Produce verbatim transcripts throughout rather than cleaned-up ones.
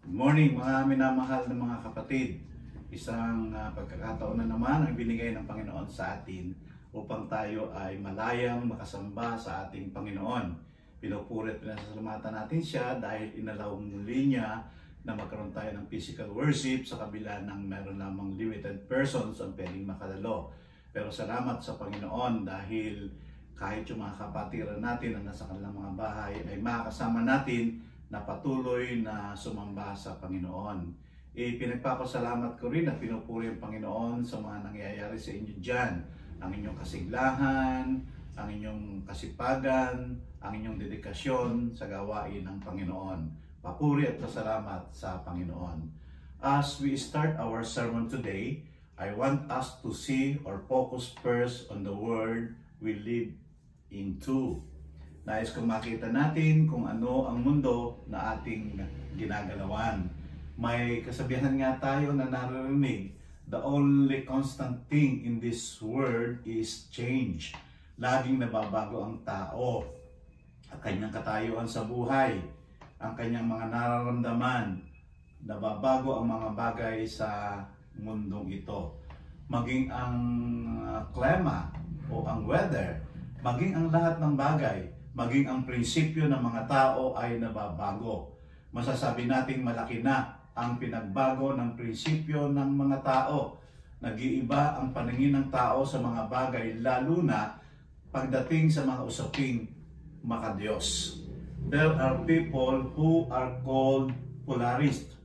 Good morning mga minamahal na mga kapatid. Isang uh, pagkakataon na naman ang binigay ng Panginoon sa atin upang tayo ay malayang makasamba sa ating Panginoon. Pinupuri at pinasasalamatan natin siya dahil inalaw muli niya na magkaroon tayo ng physical worship sa kabila ng meron lamang limited persons ang pwedeng makadalo. Pero salamat sa Panginoon dahil kahit yung mga kapatiran natin na nasa kanilang mga bahay ay makakasama natin na patuloy na sumamba sa Panginoon. E, pinagpapasalamat ko rin at pinupuri ang Panginoon sa mga nangyayari sa inyo dyan. Ang inyong kasiglahan, ang inyong kasipagan, ang inyong dedikasyon sa gawain ng Panginoon. Papuri at pasalamat sa Panginoon. As we start our sermon today, I want us to see or focus first on the word we live into. Nais kong makita natin kung ano ang mundo na ating ginagalawan. May kasabihan nga tayo na naririnig, the only constant thing in this world is change. Laging nababago ang tao, ang kanyang katayuan sa buhay, ang kanyang mga nararamdaman, nababago ang mga bagay sa mundong ito. Maging ang klima o ang weather, maging ang lahat ng bagay, maging ang prinsipyo ng mga tao ay nababago. Masasabi nating malaki na ang pinagbago ng prinsipyo ng mga tao. Nag-iiba ang paningin ng tao sa mga bagay, lalo na pagdating sa mga usaping makadiyos. There are people who are called polarists,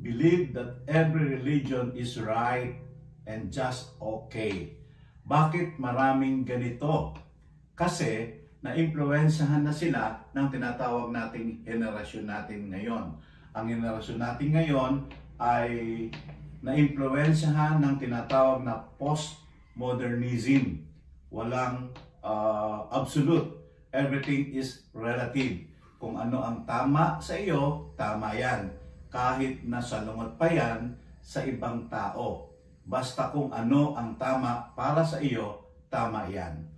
believe that every religion is right and just okay. Bakit maraming ganito? Kasi na-impluwensahan na sila ng tinatawag nating henerasyon natin ngayon. Ang henerasyon natin ngayon ay na-impluwensahan ng tinatawag na postmodernism. Walang uh, absolute. Everything is relative. Kung ano ang tama sa iyo, tama yan. Kahit nasalungat pa yan sa ibang tao. Basta kung ano ang tama para sa iyo, tama yan.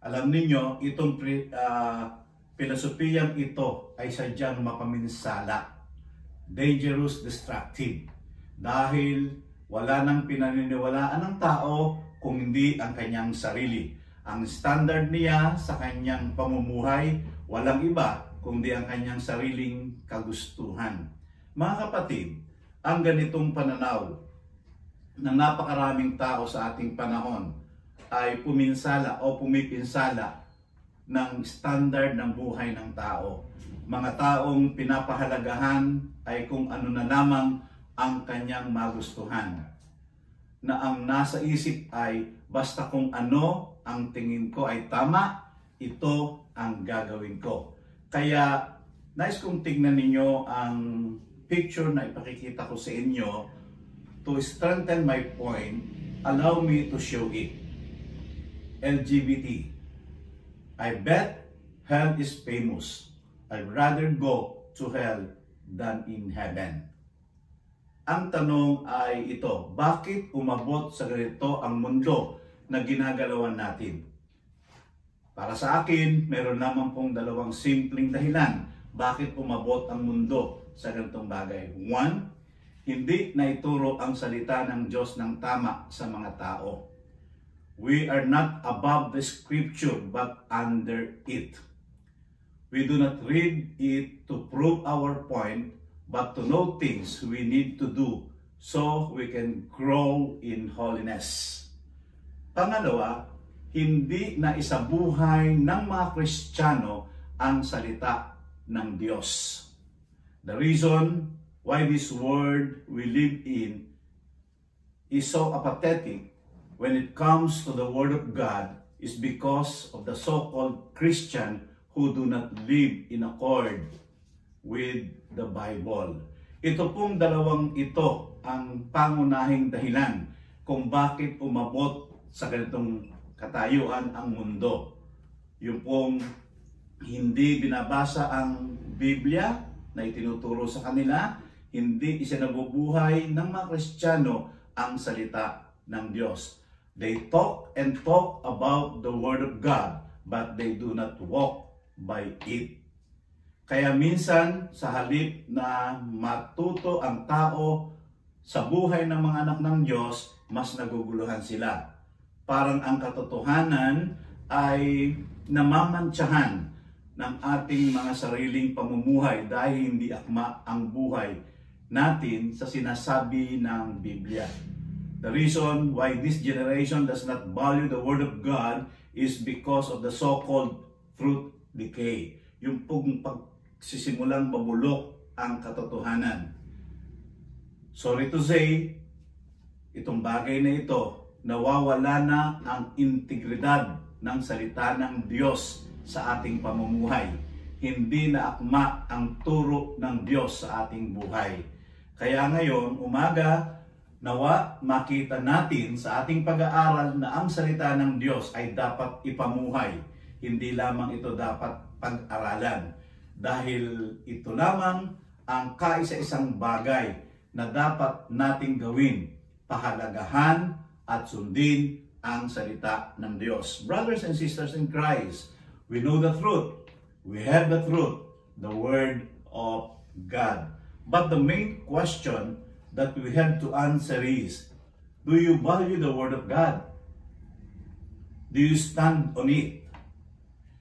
Alam ninyo, itong uh, pilosopiyang ito ay sadyang mapaminsala, dangerous, destructive. Dahil wala nang pinaniniwalaan ng tao kung hindi ang kanyang sarili. Ang standard niya sa kanyang pamumuhay, walang iba kundi ang kanyang sariling kagustuhan. Mga kapatid, ang ganitong pananaw ng napakaraming tao sa ating panahon ay puminsala o pumipinsala ng standard ng buhay ng tao. Mga taong pinapahalagahan ay kung ano na lamang ang kanyang magustuhan. Na ang nasa isip ay basta kung ano ang tingin ko ay tama, ito ang gagawin ko. Kaya nais kong tingnan ninyo ang picture na ipakikita ko sa inyo. To strengthen my point, allow me to show it. L G B T. I bet hell is famous. I'd rather go to hell than in heaven. Ang tanong ay ito, bakit umabot sa ganito ang mundo na ginagalawan natin? Para sa akin, meron lamang pong dalawang simpleng dahilan bakit umabot ang mundo sa ganitong bagay. One, hindi naituro ang salita ng Diyos ng tama sa mga tao. We are not above the scripture but under it. We do not read it to prove our point but to know things we need to do so we can grow in holiness. Pangalawa, hindi na isabuhay ng mga Kristiyano ang salita ng Diyos. The reason why this world we live in is so apathetic when it comes to the Word of God is because of the so-called Christian who do not live in accord with the Bible. Ito pong dalawang ito ang pangunahing dahilan kung bakit umabot sa ganitong katayuan ang mundo. Yung pong hindi binabasa ang Biblia na itinuturo sa kanila, hindi isinabubuhay ng mga Kristiyano ang salita ng Diyos. They talk and talk about the Word of God, but they do not walk by it. Kaya minsan sa halip na matuto ang tao sa buhay ng mga anak ng Diyos, mas naguguluhan sila. Parang ang katotohanan ay namamantsahan ng ating mga sariling pamumuhay dahil hindi akma ang buhay natin sa sinasabi ng Biblia. The reason why this generation does not value the Word of God is because of the so-called fruit decay. Yung pong sisimulang babulok ang katotohanan. Sorry to say, itong bagay na ito, nawawala na ang integridad ng salita ng Diyos sa ating pamumuhay. Hindi na akma ang turo ng Diyos sa ating buhay. Kaya ngayon, umaga, nawa makita natin sa ating pag-aaral na ang salita ng Diyos ay dapat ipamuhay. Hindi lamang ito dapat pag-aralan. Dahil ito lamang ang kaisa-isang bagay na dapat nating gawin, pahalagahan at sundin ang salita ng Diyos. Brothers and sisters in Christ, we know the truth. We have the truth, the Word of God. But the main question that we have to answer is, do you value the Word of God? Do you stand on it?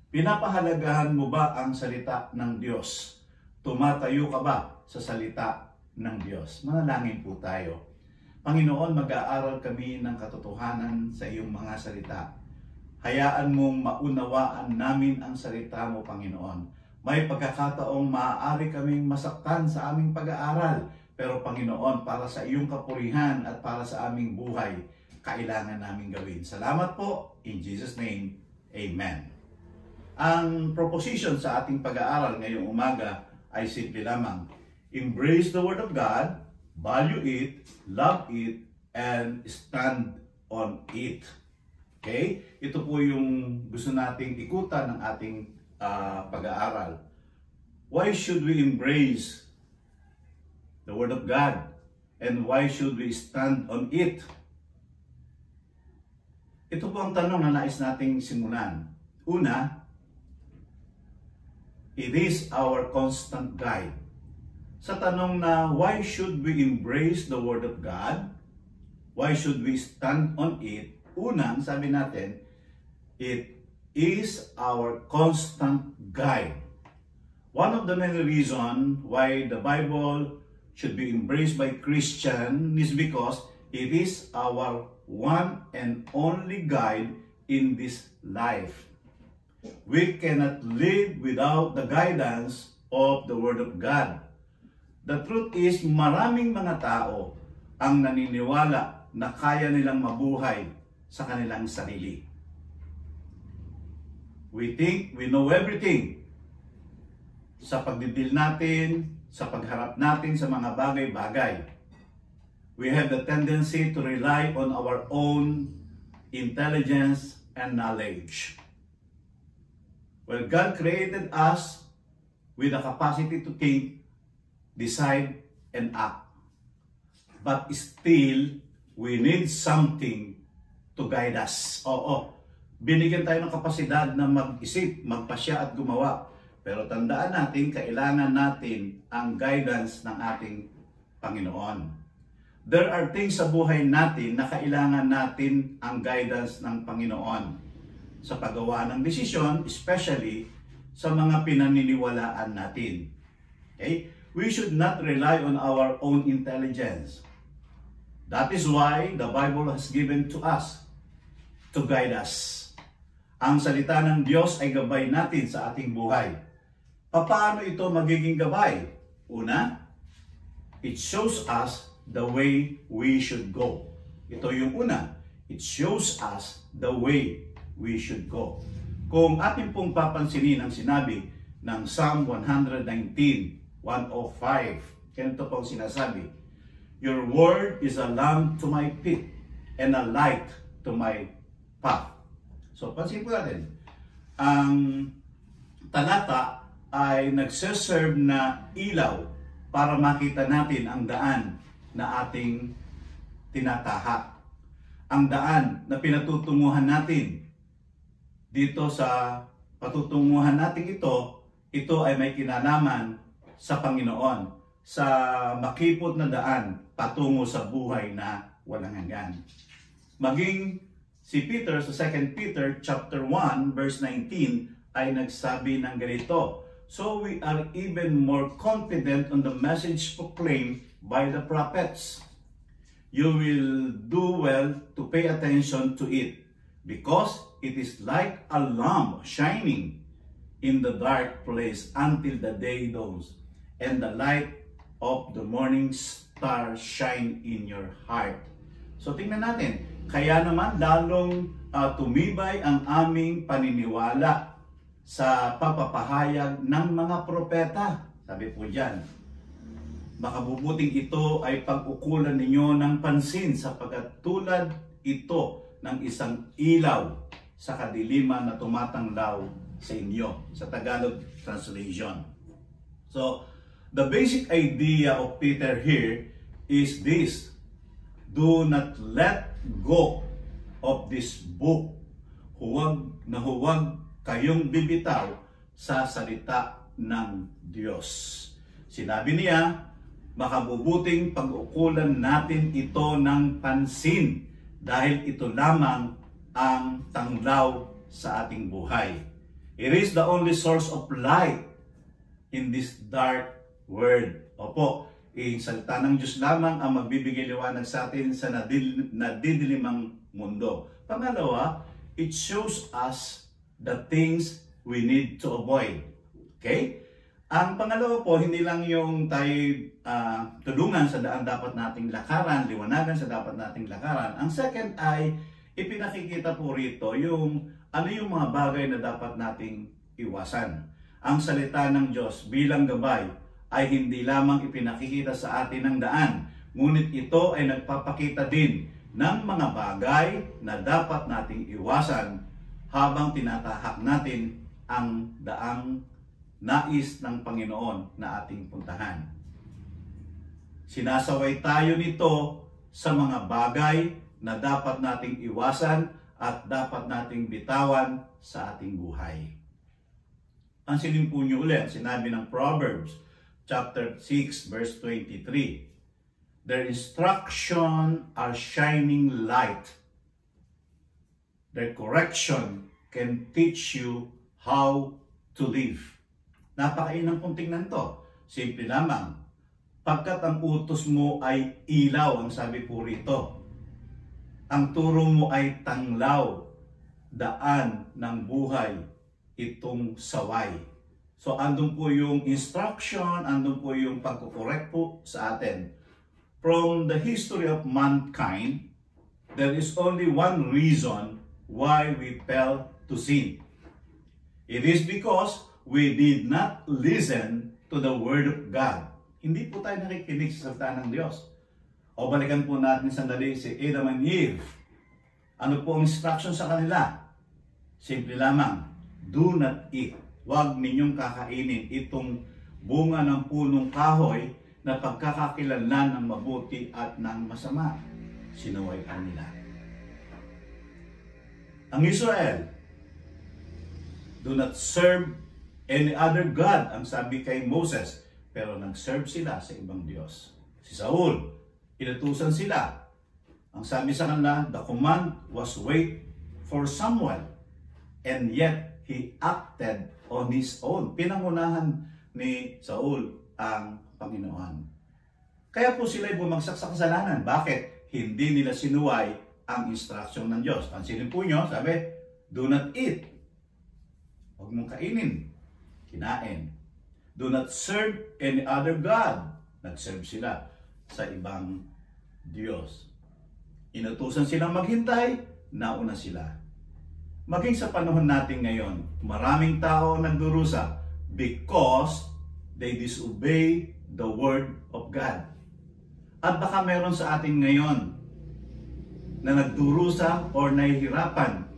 Pinapahalagahan mo ba ang salita ng Diyos? Tumatayo ka ba sa salita ng Diyos? Manalangin po tayo. Panginoon, mag-aaral kami ng katotohanan sa iyong mga salita. Hayaan mong maunawaan namin ang salita mo, Panginoon. May pagkakataong maaari kaming masaktan sa aming pag-aaral. Pero Panginoon, para sa iyong kapurihan at para sa aming buhay, kailangan namin gawin. Salamat po. In Jesus' name, Amen. Ang proposition sa ating pag-aaral ngayong umaga ay simple lamang. Embrace the Word of God, value it, love it, and stand on it. Okay? Ito po yung gusto nating ikutan ng ating uh, pag-aaral. Why should we embrace the Word of God? And why should we stand on it? Ito po ang tanong na nais nating simulan. Una, it is our constant guide. Sa tanong na why should we embrace the Word of God? Why should we stand on it? Unang sabi natin, it is our constant guide. One of the many reasons why the Bible should be embraced by Christians is because it is our one and only guide in this life. We cannot live without the guidance of the Word of God. The truth is, maraming mga tao ang naniniwala na kaya nilang mabuhay sa kanilang sarili. We think we know everything. Sa pagdidil natin, sa pagharap natin sa mga bagay-bagay, we have the tendency to rely on our own intelligence and knowledge. Well, God created us with the capacity to think, decide, and act. But still, we need something to guide us. Oo, binigyan tayo ng kapasidad na mag-isip, magpasya at gumawa. Pero tandaan natin, kailangan natin ang guidance ng ating Panginoon. There are things sa buhay natin na kailangan natin ang guidance ng Panginoon sa paggawa ng desisyon, especially sa mga pinaniniwalaan natin. Okay? We should not rely on our own intelligence. That is why the Bible has given to us to guide us. Ang salita ng Diyos ay gabay natin sa ating buhay. Paano ito magiging gabay? Una, it shows us the way we should go. Ito yung una. It shows us the way we should go. Kung atin pong papansinin ang sinabi ng Psalm one nineteen, one oh five, ganito pong sinasabi, your word is a lamp to my feet and a light to my path. So, pansin po natin, ang talata ay nagseserve na ilaw para makita natin ang daan na ating tinataha. Ang daan na pinatutunguhan natin. Dito sa patutunguhan natin ito ito ay may kinalaman sa Panginoon, sa makipot na daan patungo sa buhay na walang hanggan. Maging si Peter sa Second Peter chapter one verse nineteen ay nagsabi ng ganito, "So we are even more confident on the message proclaimed by the prophets. You will do well to pay attention to it, because it is like a lamp shining in the dark place until the day dawns, and the light of the morning star shine in your heart." So tingnan natin, kaya naman lalong uh, tumibay ang aming paniniwala sa papapahayag ng mga propeta. Sabi po dyan, makabubuting ito ay pag-ukulan ninyo ng pansin, sapagkat tulad ito ng isang ilaw sa kadiliman na tumatanglaw sa inyo, sa Tagalog translation. So, the basic idea of Peter here is this: do not let go of this book. Huwag na huwag kayong bibitaw sa salita ng Diyos. Sinabi niya, makabubuting pag-ukulan natin ito ng pansin dahil ito lamang ang tanglaw sa ating buhay. It is the only source of light in this dark world. Opo, eh, salita ng Diyos lamang ang magbibigay liwanag sa atin sa nadil, nadidilimang mundo. Pangalawa, it shows us the things we need to avoid. Okay? Ang pangalawa po, hindi lang yung tayo uh, tulungan sa daan dapat nating lakaran, liwanagan sa dapat nating lakaran. Ang second ay, ipinakikita po rito yung ano yung mga bagay na dapat nating iwasan. Ang salita ng Diyos bilang gabay ay hindi lamang ipinakikita sa atin ng daan, ngunit ito ay nagpapakita din ng mga bagay na dapat nating iwasan habang tinatahak natin ang daang nais ng Panginoon na ating puntahan. Sinasaway tayo nito sa mga bagay na dapat nating iwasan at dapat nating bitawan sa ating buhay. Ang sinimpo niyo ulit, sinabi ng Proverbs chapter six verse twenty-three, "Their instruction are shining light. Their correction can teach you how to live." Napakainang kung tingnan to. Simple lamang. Pagkat ang utos mo ay ilaw, ang sabi po rito. Ang turo mo ay tanglaw, daan ng buhay, itong saway. So andun po yung instruction, andun po yung pagkukorek po sa atin. From the history of mankind, there is only one reason why we fell to sin. It is because we did not listen to the Word of God. Hindi po tayo nakikinig sa salita ng Diyos. O balikan po natin sandali si Adam and Eve. Ano po ang instruction sa kanila? Simple lamang, do not eat. Huwag ninyong kakainin itong bunga ng punong kahoy na pagkakakilanlan ng mabuti at ng masama. Sinuway pa nila. Ang Israel, do not serve any other God, ang sabi kay Moses, pero nag-serve sila sa ibang Diyos. Si Saul, inutusan sila. Ang sabi sa kanila, the command was wait for someone, and yet he acted on his own. Pinangunahan ni Saul ang Panginoon. Kaya po sila'y bumagsak sa kasalanan. Bakit? Hindi nila sinuway ang instruction ng Diyos. Pansinin po nyo, sabi, do not eat. Huwag mong kainin. Kinain. Do not serve any other God. Nag-serve sila sa ibang Diyos. Inutusan silang maghintay, nauna sila. Maging sa panahon natin ngayon, maraming tao nagdurusa because they disobey the Word of God. At baka meron sa atin ngayon na nagdurusa or nahihirapan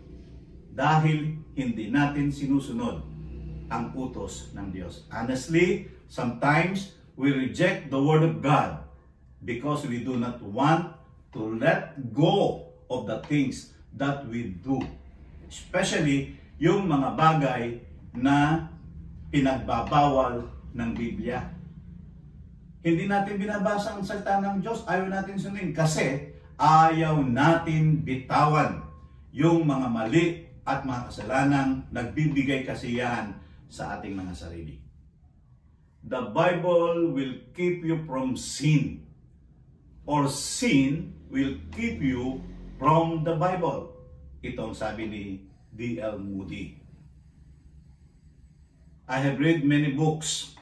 dahil hindi natin sinusunod ang utos ng Diyos. Honestly, sometimes we reject the Word of God because we do not want to let go of the things that we do. Especially, yung mga bagay na pinagbabawal ng Biblia. Hindi natin binabasa ang salita ng Diyos, ayaw natin sundin kasi ayaw natin bitawan yung mga mali at mga kasalanang nagbibigay kasiyahan sa ating mga sarili. The Bible will keep you from sin, or sin will keep you from the Bible. Itong sabi ni D L Moody. I have read many books,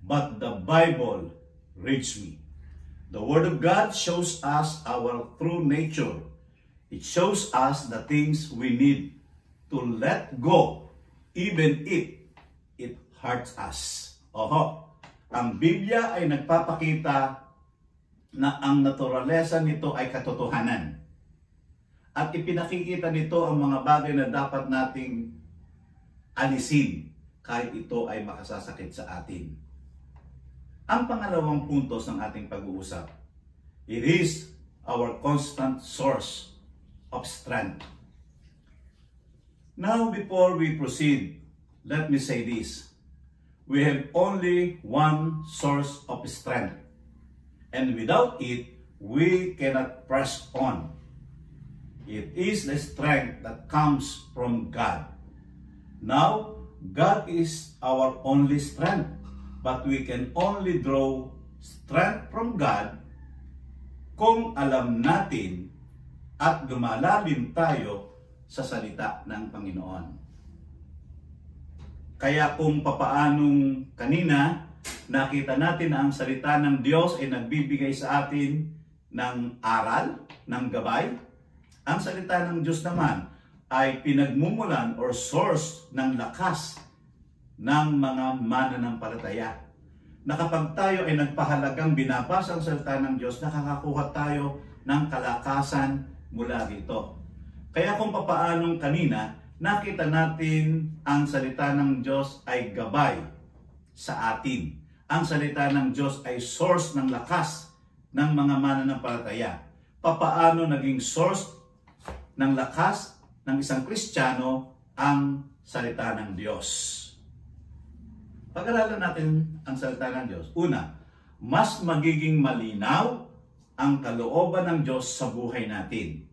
but the Bible reads me. The Word of God shows us our true nature. It shows us the things we need to let go, even if it hurts us. Oho, ang Biblia ay nagpapakita na ang naturalesa nito ay katotohanan. At ipinakikita nito ang mga bagay na dapat nating alisin kahit ito ay makasasakit sa atin. Ang pangalawang puntos ng ating pag-uusap, it is our constant source of strength. Now before we proceed, let me say this. We have only one source of strength, and without it, we cannot press on. It is the strength that comes from God. Now, God is our only strength, but we can only draw strength from God kung alam natin at lumalalim tayo sa salita ng Panginoon. Kaya kung papaanong kanina, nakita natin na ang salita ng Diyos ay nagbibigay sa atin ng aral, ng gabay. Ang salita ng Diyos naman ay pinagmumulan or source ng lakas ng mga mananampalataya. Na kapag tayo ay nagpahalagang binabasa ang salita ng Diyos, nakakakuha tayo ng kalakasan mula dito. Kaya kung papaanong kanina, nakita natin ang salita ng Diyos ay gabay sa atin. Ang salita ng Diyos ay source ng lakas ng mga mananampalataya. Papaano naging source ng lakas ng isang Kristiyano ang salita ng Diyos? Pag-aralan natin ang salita ng Diyos. Una, mas magiging malinaw ang kalooban ng Diyos sa buhay natin.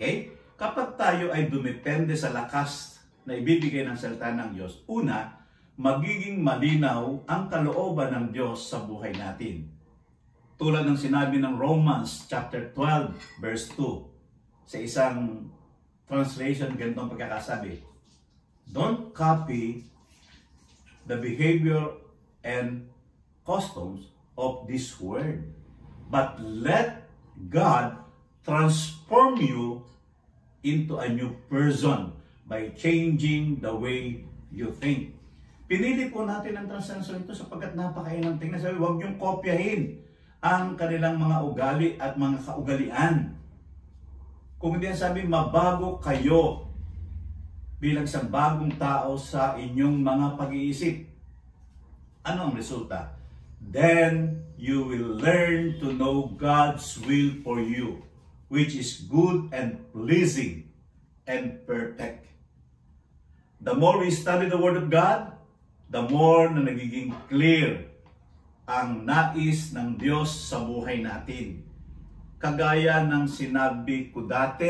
Okay? Kapag tayo ay dumepende sa lakas na ibibigay ng salita ng Diyos, una, magiging malinaw ang kalooban ng Diyos sa buhay natin. Tulad ng sinabi ng Romans chapter twelve verse two, sa isang translation, ganitong pagkakasabi, "Don't copy the behavior and customs of this world, but let God transform you into a new person by changing the way you think." Pinili po natin ang translation ito sapagkat napakainang tingnan. Sabi, huwag niyong kopyahin ang kanilang mga ugali at mga kaugalian. Kung hindi, sabi, mabago kayo bilang isang bagong tao sa inyong mga pag-iisip. Ano ang resulta? Then you will learn to know God's will for you, which is good and pleasing and perfect. The more we study the Word of God, the more na nagiging clear ang nais ng Diyos sa buhay natin. Kagaya ng sinabi ko dati,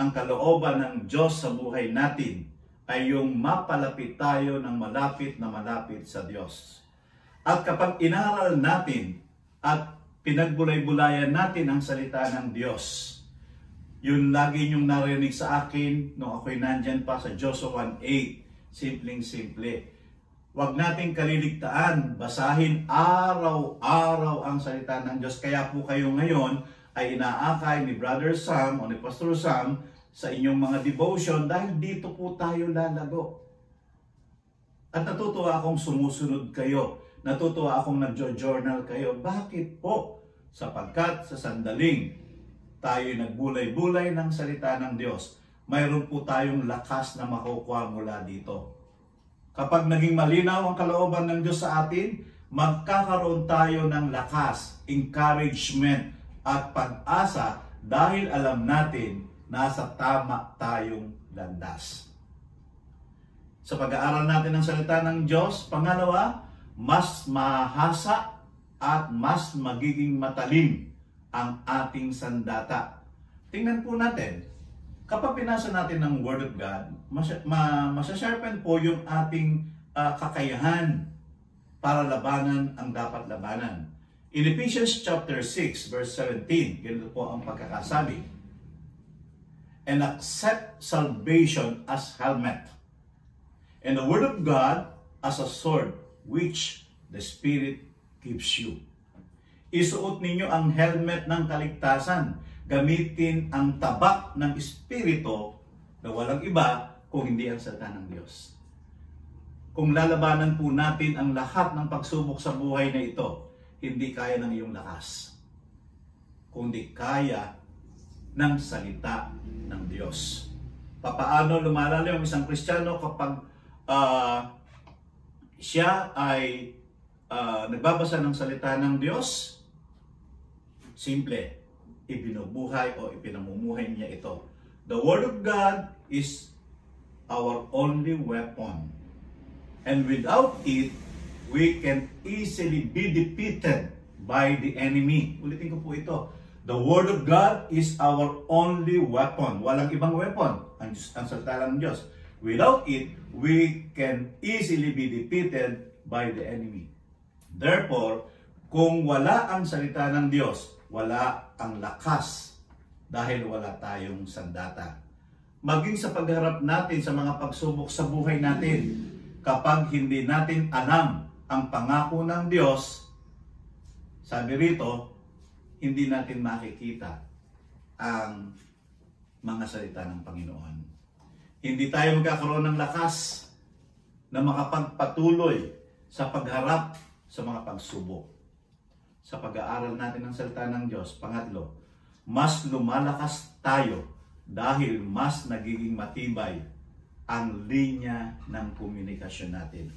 ang kalooban ng Diyos sa buhay natin ay yung mapalapit tayo ng malapit na malapit sa Diyos. At kapag inaral natin at pinagbulay-bulayan natin ang salita ng Diyos. Yun lagi niyong narinig sa akin nung ako'y nandyan pa sa Joshua one eight. Simpleng-simple. Huwag nating kaliligtaan, basahin araw-araw ang salita ng Diyos. Kaya po kayo ngayon ay inaakay ni Brother Sam o ni Pastor Sam sa inyong mga devotion dahil dito po tayo lalago. At natutuwa akong sumusunod kayo. Natutuwa akong nagjo-journal kayo. Bakit po? Sapagkat sa sandaling tayo'y nagbulay-bulay ng salita ng Diyos, mayroon po tayong lakas na makukuha mula dito. Kapag naging malinaw ang kalooban ng Diyos sa atin, magkakaroon tayo ng lakas, encouragement at pag-asa dahil alam natin nasa tama tayong landas. sa pag-aaral natin ng salita ng Diyos. Pangalawa, mas mahasa at mas magiging matalim ang ating sandata. Tingnan po natin, kapag pinasa natin ng Word of God, masasharpen po yung ating uh, kakayahan para labanan ang dapat labanan. In Ephesians chapter six, verse seventeen, ganito po ang pagkakasabi. And accept salvation as helmet, and the word of God as a sword, which the Spirit gives you. Isuot ninyo ang helmet ng kaligtasan. Gamitin ang tabak ng Espiritu na walang iba kung hindi ang salita ng Diyos. Kung lalabanan po natin ang lahat ng pagsubok sa buhay na ito, hindi kaya ng iyong lakas, kundi kaya ng salita ng Diyos. Papaano lumalalim ang isang Kristiyano kapag uh, siya ay uh, nagbabasa ng salita ng Diyos? Simple, ibinubuhay o ipinamumuhay niya ito. The Word of God is our only weapon, and without it, we can easily be defeated by the enemy. Ulitin ko po ito. The Word of God is our only weapon. Walang ibang weapon ang, ang salita ng Diyos. Without it, we can easily be defeated by the enemy. Therefore, kung wala ang salita ng Diyos, wala ang lakas dahil wala tayong sandata. Maging sa pagharap natin sa mga pagsubok sa buhay natin, kapag hindi natin alam ang pangako ng Diyos, sabi rito, hindi natin makikita ang mga salita ng Panginoon. Hindi tayo magkakaroon ng lakas na makapagpatuloy sa pagharap sa mga pagsubok. Sa pag-aaral natin ng salita ng Diyos, pangatlo, mas lumalakas tayo dahil mas nagiging matibay ang linya ng komunikasyon natin.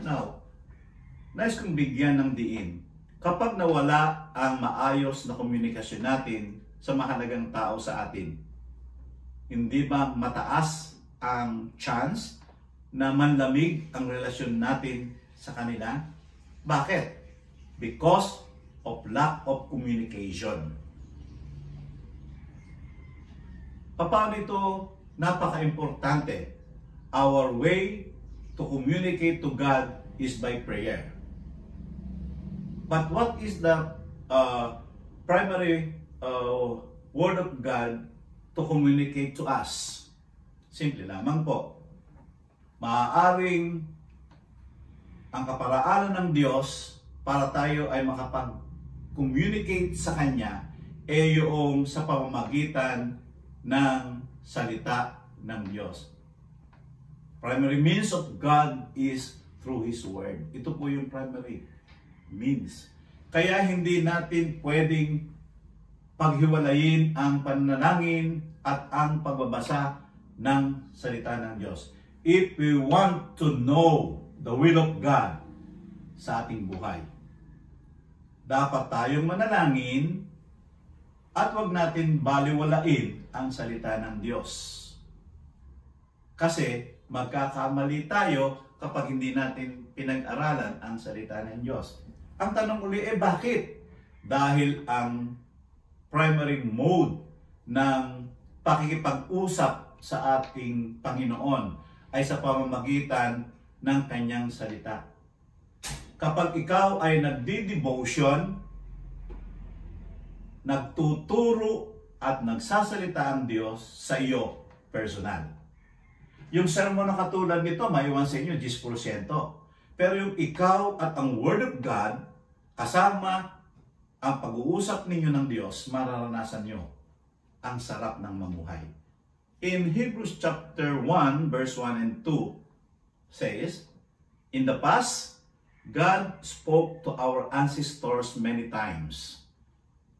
Now, nais kong bigyan ng diin, kapag nawala ang maayos na komunikasyon natin sa mahalagang tao sa atin, hindi ba mataas ang chance na manlamig ang relasyon natin sa kanila? Bakit? Because of lack of communication. Paano ito napaka-importante? Our way to communicate to God is by prayer. But what is the uh, primary uh, word of God to communicate to us? Simple lamang po. Maaaring ang kaparaanan ng Diyos para tayo ay makapag-communicate sa Kanya ay yung sa pamamagitan ng salita ng Diyos. Primary means of God is through His Word. Ito po yung primary means. Kaya hindi natin pwedeng paghiwalayin ang pananangin at ang pagbabasa ng salita ng Diyos. If we want to know the will of God sa ating buhay, dapat tayong mananangin at huwag natin baliwalain ang salita ng Diyos. Kasi magkakamali tayo kapag hindi natin pinag-aralan ang salita ng Diyos. Ang tanong uli, eh bakit? Dahil ang primary mode ng pakikipag-usap sa ating Panginoon ay sa pamamagitan ng Kanyang salita. Kapag ikaw ay nagdi-devotion, nagtuturo at nagsasalita ang Diyos sa iyo personal. Yung sermon na katulad nito, maiwan sa inyo ten percent. Pero yung ikaw at ang Word of God, kasama ang pag-uusap ninyo ng Diyos, mararanasan nyo ang sarap ng mamuhay. In Hebrews chapter one, verse one and two, says, in the past, God spoke to our ancestors many times,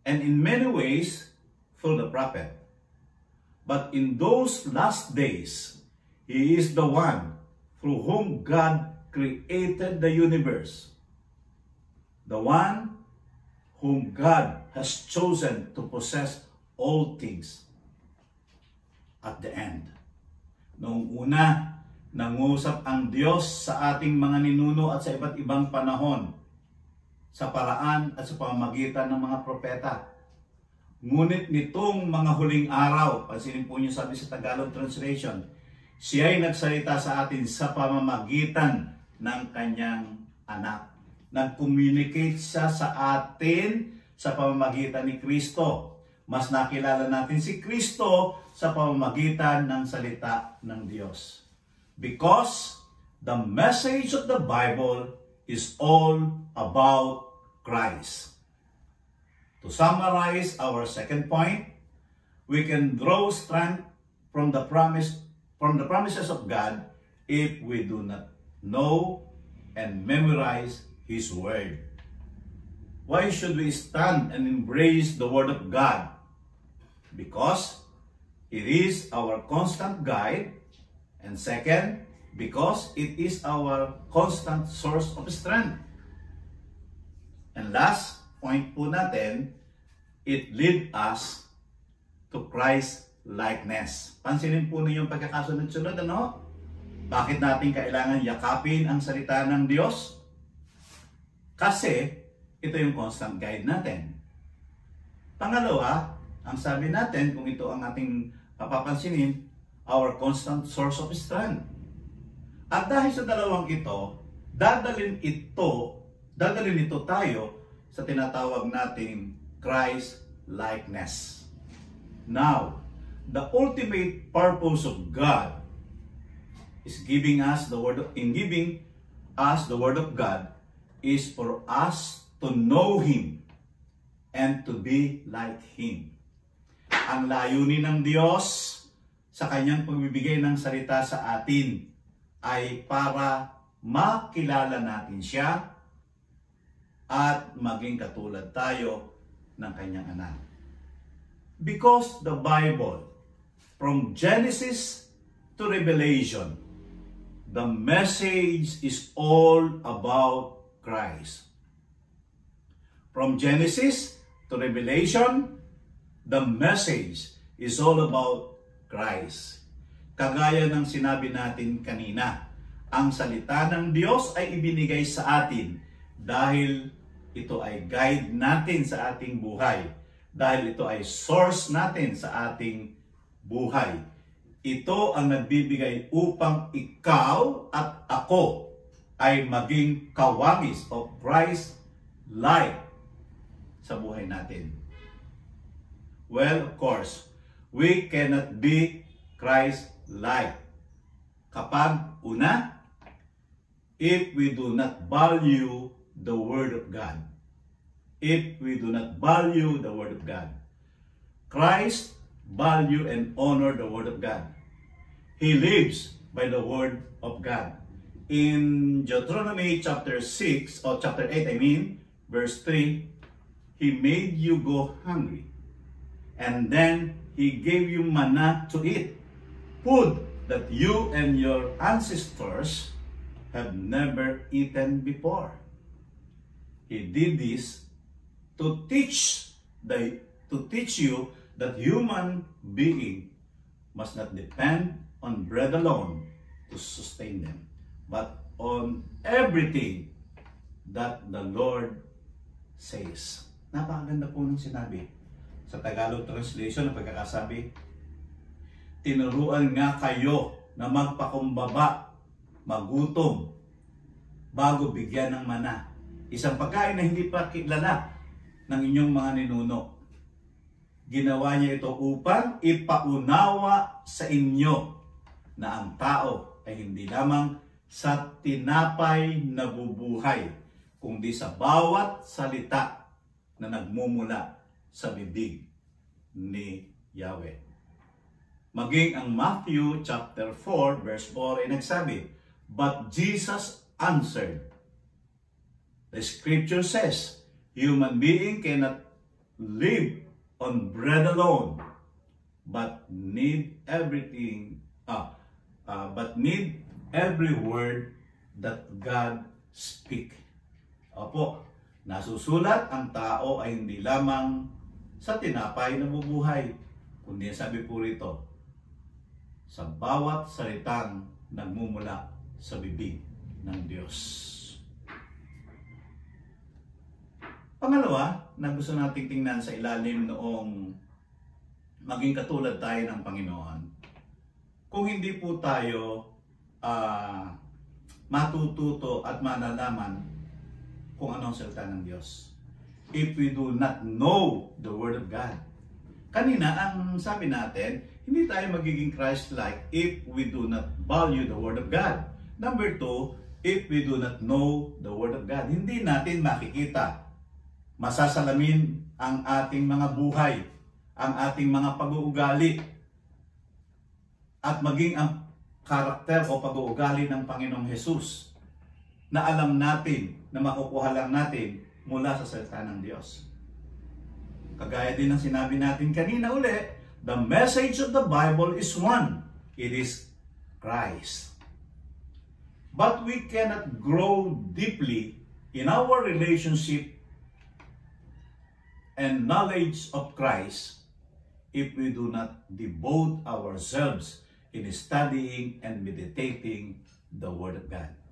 and in many ways through the prophet. But in those last days, He is the one through whom God created the universe, the one whom God has chosen to possess all things at the end. Noong una, Nangusap ang Diyos sa ating mga ninuno at sa iba't ibang panahon sa paraan at sa pamamagitan ng mga propeta. Ngunit nitong mga huling araw, pansinin po niyo sabi sa Tagalog translation, siya ay nagsalita sa atin sa pamamagitan ng kanyang anak. Nag-communicate siya sa atin sa pamamagitan ni Kristo. Mas nakilala natin si Kristo sa pamamagitan ng salita ng Diyos. Because the message of the Bible is all about Christ. To summarize our second point, we can draw strength from the promise from the promises of God if we do not know and memorize His Word. Why should we stand and embrace the Word of God? Because it is our constant guide. And second, because it is our constant source of strength. And last point po natin, it leads us to Christ likeness. Pansinin po ninyo yung pagkakasunod-sunod, ano? Bakit natin kailangan yakapin ang salita ng Diyos? Kasi ito yung constant guide natin. Pangalawa, ang sabi natin, kung ito ang ating papapansinin, our constant source of strength. At dahil sa dalawang ito, dadalhin ito, dadalhin ito tayo sa tinatawag nating Christ likeness. Now, the ultimate purpose of God is giving us the word of, in giving us the word of God is for us to know Him and to be like Him. Ang layunin ng Diyos sa kanyang pagbibigay ng salita sa atin ay para makilala natin siya at maging katulad tayo ng kanyang anak. Because the Bible, from Genesis to Revelation, the message is all about Christ. From Genesis to Revelation, the message is all about Christ. Kagaya ng sinabi natin kanina, ang salita ng Diyos ay ibinigay sa atin dahil ito ay guide natin sa ating buhay. Dahil ito ay source natin sa ating buhay. Ito ang nagbibigay upang ikaw at ako ay maging kawangis of Christ-like sa buhay natin. Well, of course, we cannot be Christ-like. Kapag una, if we do not value the Word of God. If we do not value the Word of God. Christ value and honor the Word of God. He lives by the Word of God. In Deuteronomy chapter six, or chapter eight, I mean, verse three, He made you go hungry, and then He gave you manna to eat, food that you and your ancestors have never eaten before. He did this to teach the, to teach you that human being must not depend on bread alone to sustain them, but on everything that the Lord says. Napakaganda po ng sinabi. Sa Tagalog translation ang pagkakasabi, tinuruan nga kayo na magpakumbaba, magutom, bago bigyan ng mana. Isang pagkain na hindi pa kilala ng inyong mga ninuno. Ginawa niya ito upang ipaunawa sa inyo na ang tao ay hindi lamang sa tinapay nabubuhay, kundi sa bawat salita na nagmumula sa bibig ni Yahweh. Maging ang Matthew chapter four verse four ay nagsabi, but Jesus answered, the scripture says, human being cannot live on bread alone, but need everything, ah, uh, but need every word that God speak. Opo, nasusulat ang tao ay hindi lamang sa tinapay na bubuhay, kundi sabi po rito, sa bawat salitang nagmumula sa bibig ng Diyos. Pangalawa, na gusto nating tingnan sa ilalim noong maging katulad tayo ng Panginoon, kung hindi po tayo uh, matututo at manalaman kung anong salita ng Diyos. If we do not know the Word of God. Kanina, ang sabi natin, hindi tayo magiging Christ-like if we do not value the Word of God. Number two, if we do not know the Word of God. Hindi natin makikita. Masasalamin ang ating mga buhay, ang ating mga pag-uugali, at maging ang karakter o pag-uugali ng Panginoong Hesus na alam natin, na makukuha lang natin mula sa salita ng Diyos. Kagaya din ang sinabi natin kanina uli, the message of the Bible is one. It is Christ. But we cannot grow deeply in our relationship and knowledge of Christ if we do not devote ourselves in studying and meditating the Word of God.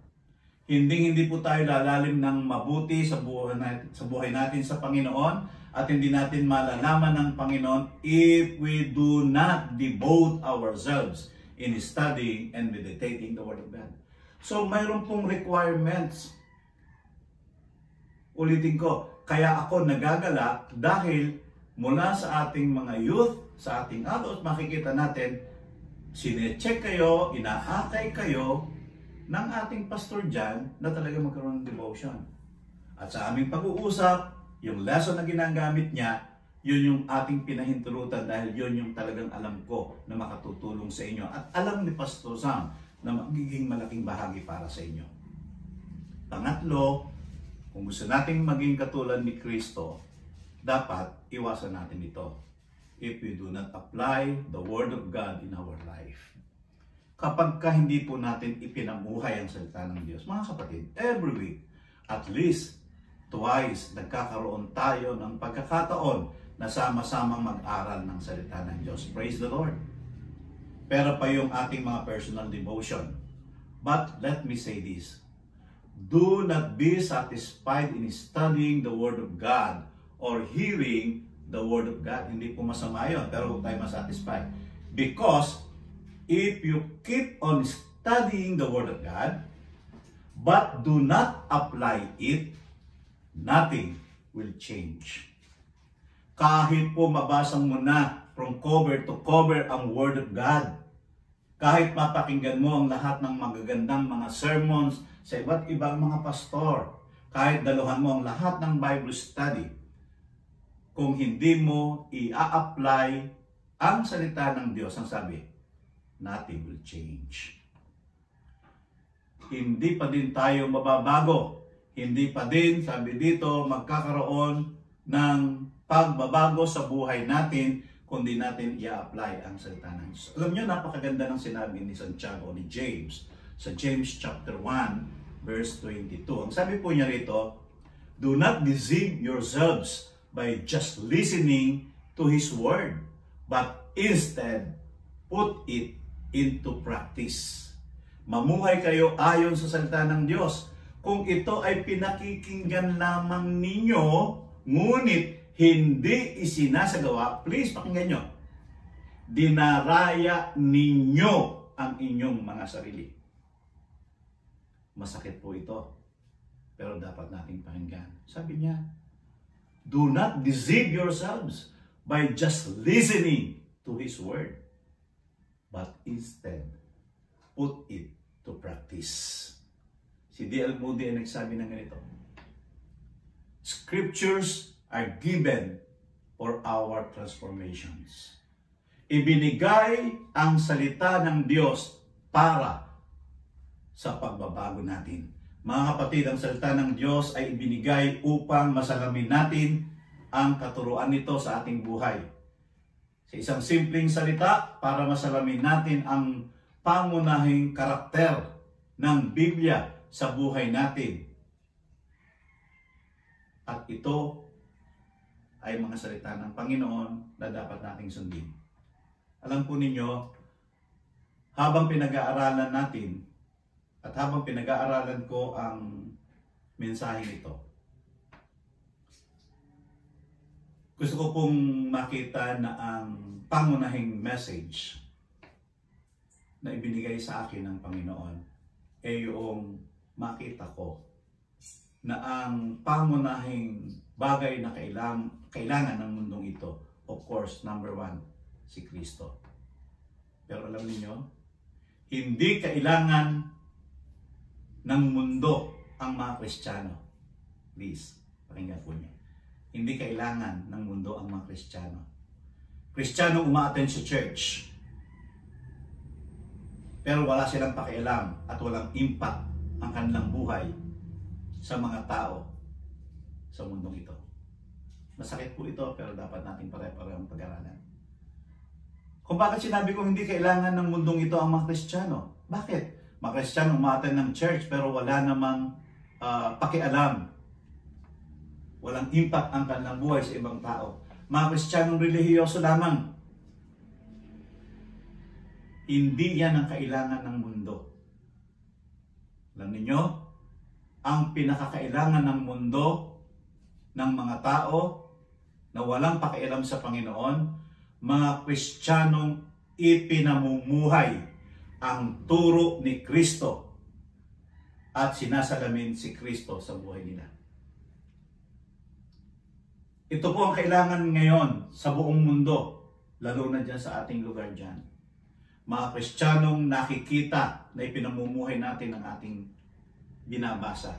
Hindi hindi po tayo lalalim ng mabuti sa buhay natin sa, buhay natin sa Panginoon at hindi natin malalaman ng Panginoon if we do not devote ourselves in studying and meditating the Word of God. So mayroon pong requirements. Ulitin ko, kaya ako nagagala dahil mula sa ating mga youth, sa ating adults, makikita natin, sinecheck kayo, inahatay kayo ng ating pastor dyan na talaga magkaroon ng devotion. At sa aming pag-uusap, yung lesson na ginagamit niya, yun yung ating pinahintulutan dahil yun yung talagang alam ko na makatutulong sa inyo. At alam ni Pastor Sam na magiging malaking bahagi para sa inyo. Pangatlo, kung gusto nating maging katulad ni Kristo, dapat iwasan natin ito if we do not apply the Word of God in our life. Kapag ka hindi po natin ipinamuhay ang salita ng Diyos, mga kapatid, every week, at least twice, nagkakaroon tayo ng pagkakataon na sama-samang mag-aral ng salita ng Diyos. Praise the Lord! Pero pa yung ating mga personal devotion. But let me say this, do not be satisfied in studying the Word of God or hearing the Word of God. Hindi po masama yun, pero huwag tayo masatisfied. Because if you keep on studying the Word of God, but do not apply it, nothing will change. Kahit po mabasa mo na from cover to cover ang Word of God, kahit mapakinggan mo ang lahat ng magagandang mga sermons sa iba't ibang mga pastor, kahit daluhan mo ang lahat ng Bible study, kung hindi mo i-a-apply ang salita ng Diyos, ang sabi, nothing will change. Hindi pa din tayo mababago. Hindi pa din, sabi dito, magkakaroon ng pagbabago sa buhay natin kung di natin i-apply ang salita ng Diyos. Alam nyo, napakaganda ng sinabi ni Santiago, ni James, sa James chapter one, verse twenty-two. Ang sabi po niya rito, do not deceive yourselves by just listening to His Word, but instead, put it into practice. Mamuhay kayo ayon sa salita ng Diyos. Kung ito ay pinakikinggan lamang ninyo, ngunit hindi isinasagawa, please pakinggan nyo, dinaraya ninyo ang inyong mga sarili. Masakit po ito, pero dapat nating pakinggan. Sabi niya, do not deceive yourselves by just listening to His Word, but instead, put it to practice. Si D L Moody ay nagsabi ng ganito, Scriptures are given for our transformations. Ibinigay ang salita ng Diyos para sa pagbabago natin. Mga kapatid, ang salita ng Diyos ay ibinigay upang masalamin natin ang katuruan nito sa ating buhay. Sa isang simpleng salita, para masalamin natin ang pangunahing karakter ng Biblia sa buhay natin. At ito ay mga salita ng Panginoon na dapat nating sundin. Alam po ninyo, habang pinag-aaralan natin at habang pinag-aaralan ko ang mensahe nito, gusto ko pong makita na ang pangunahing message na ibinigay sa akin ng Panginoon ay yung makita ko na ang pangunahing bagay na kailang, kailangan ng mundong ito, of course, number one, si Kristo. Pero alam niyo, hindi kailangan ng mundo ang mga Kristiyano. Please, pakinggan po niyo. Hindi kailangan ng mundo ang mga Kristiyano. Kristiyano umaattend sa church. Pero wala silang pakialam at walang impact ang kanilang buhay sa mga tao sa mundong ito. Masakit po ito, pero dapat natin pare-parehong pag-aralan. Kung bakit sinabi ko hindi kailangan ng mundong ito ang mga Kristiyano? Bakit? Mga Kristiyano umaattend ng church pero wala namang uh, pakialam. Walang impact ang kanilang buhay sa ibang tao. Mga Kristiyanong relihiyoso lamang. Hindi yan ang kailangan ng mundo. Alam ninyo, ang pinakakailangan ng mundo, ng mga tao, na walang pakialam sa Panginoon, mga Kristiyanong ipinamumuhay ang turo ni Kristo at sinasalamin si Kristo sa buhay nila. Ito po ang kailangan ngayon sa buong mundo, lalo na dyan sa ating lugar dyan. Mga Kristiyanong nakikita na ipinamumuhay natin ang ating binabasa,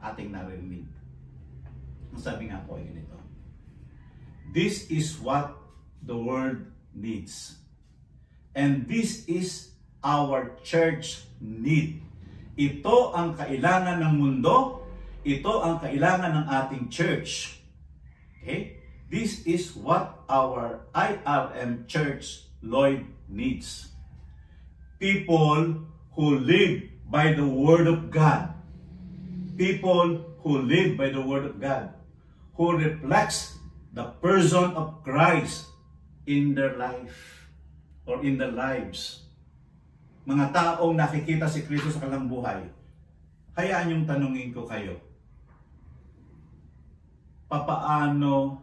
ating narinig. Ang sabi nga po ay ganito, "This is what the world needs. And this is our church need." Ito ang kailangan ng mundo, ito ang kailangan ng ating church. Okay? This is what our I R M Church Lloyd needs. People who live by the Word of God. People who live by the Word of God. Who reflects the person of Christ in their life or in their lives. Mga taong nakikita si Kristo sa kanilang buhay. Hayaan yung tanungin ko kayo. Papaano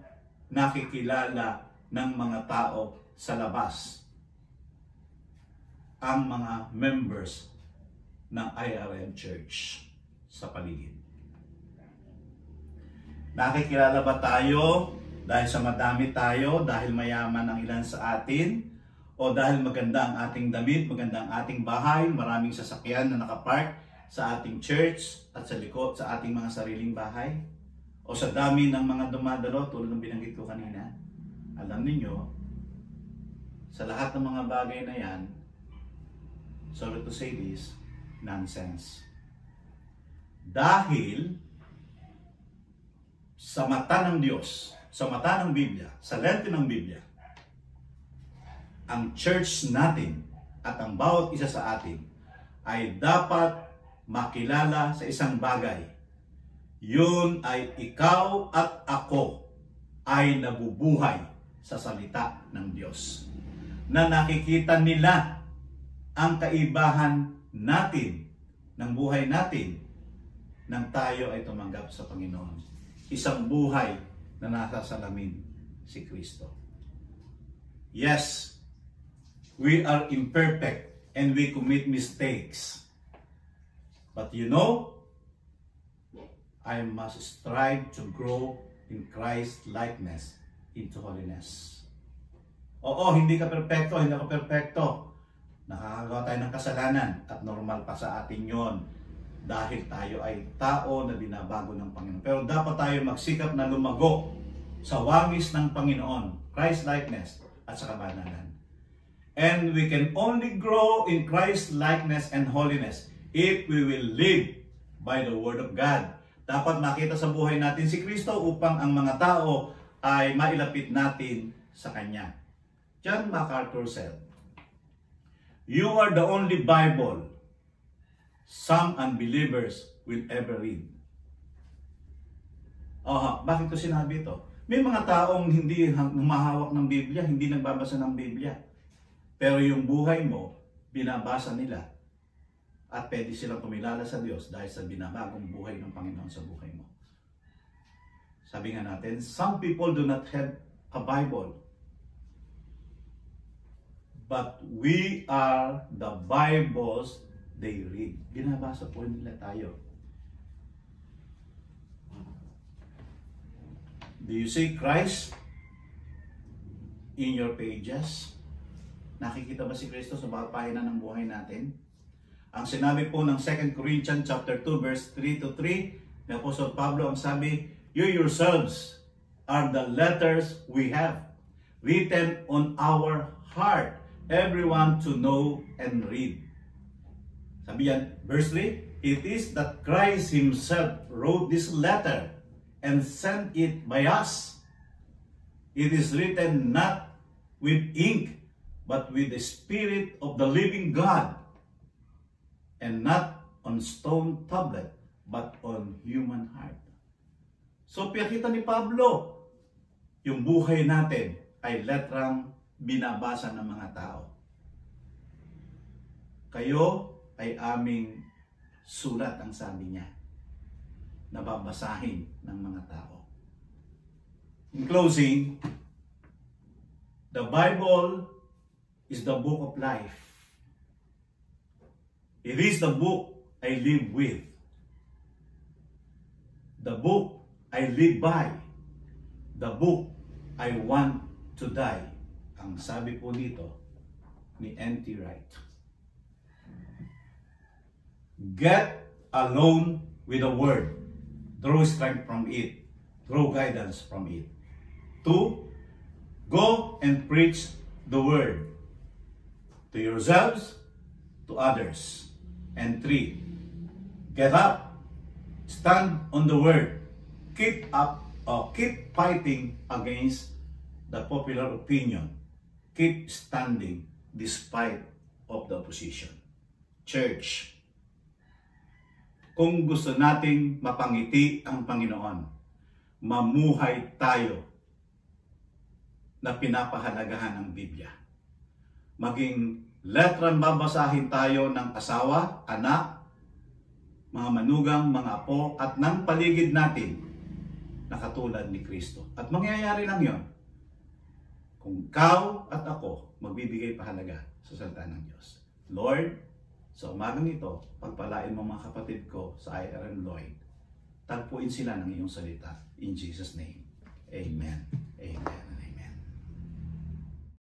nakikilala ng mga tao sa labas ang mga members ng I R M Church sa paligid? Nakikilala ba tayo dahil sa madami tayo, dahil mayaman ang ilan sa atin, o dahil maganda ang ating damit, maganda ang ating bahay, maraming sasakyan na nakapark sa ating church at sa likod sa ating mga sariling bahay? O sa dami ng mga dumadalo, tulad ng binanggit ko kanina? Alam niyo, sa lahat ng mga bagay na yan, sorry to say this, nonsense. Dahil sa mata ng Diyos, sa mata ng Biblia, sa lente ng Biblia, ang church natin at ang bawat isa sa atin ay dapat makilala sa isang bagay. Yun ay ikaw at ako ay nabubuhay sa salita ng Diyos. Na nakikita nila ang kaibahan natin, ng buhay natin, nang tayo ay tumanggap sa Panginoon. Isang buhay na nasasalamin si Kristo. Yes, we are imperfect and we commit mistakes. But you know, I must strive to grow in Christ's likeness into holiness. Oo, hindi ka perpekto, hindi ka perpekto. Nakakagawa tayo ng kasalanan at normal pa sa atin yon dahil tayo ay tao na binabago ng Panginoon. Pero dapat tayo magsikap na lumago sa wangis ng Panginoon, Christ's likeness at sa kabanalan. And we can only grow in Christ's likeness and holiness if we will live by the Word of God. Dapat makita sa buhay natin si Kristo upang ang mga tao ay mailapit natin sa Kanya. John MacArthur said, "You are the only Bible some unbelievers will ever read." Aha, bakit ko sinabi ito? May mga taong hindi humahawak ng Biblia, hindi nagbabasa ng Biblia. Pero yung buhay mo, binabasa nila at pwede silang kumilala sa Diyos dahil sa binabagong buhay ng Panginoon sa buhay mo. Sabi nga natin, some people do not have a Bible, but we are the Bibles they read. Binabasa po nila tayo. Do you see Christ in your pages? Nakikita ba si Kristo sa bawat pahina ng buhay natin? Ang sinabi po ng Second Corinthians chapter two verse three to three, ni Apostol Pablo ang sabi, "You yourselves are the letters we have written on our heart, everyone to know and read." Sabi yan, verse three, "It is that Christ himself wrote this letter and sent it by us. It is written not with ink, but with the Spirit of the living God, and not on stone tablet, but on human heart." So, pinakita ni Pablo, yung buhay natin ay letrang binabasa ng mga tao. Kayo ay aming sulat, ang sabi niya, na babasahin ng mga tao. In closing, the Bible is the book of life. It is the book I live with, the book I live by, the book I want to die. Ang sabi po dito ni N T Wright. Get alone with the Word. Draw strength from it. Draw guidance from it. Two, go and preach the Word to yourselves, to others. And three, get up, stand on the Word, keep up, or keep fighting against the popular opinion, keep standing despite of the opposition. Church, kung gusto nating mapangiti ang Panginoon, mamuhay tayo na pinapahalagahan ng Biblia. Maging letrang babasahin tayo ng asawa, anak, mga manugang, mga apo, at ng paligid natin na katulad ni Kristo. At mangyayari lang yon kung ikaw at ako magbibigay pahalaga sa salita ng Diyos. Lord, sa umagang ito, pagpalain mo mga kapatid ko sa I R M Lloyd. Tagpuin sila ng iyong salita. In Jesus' name, amen. Amen.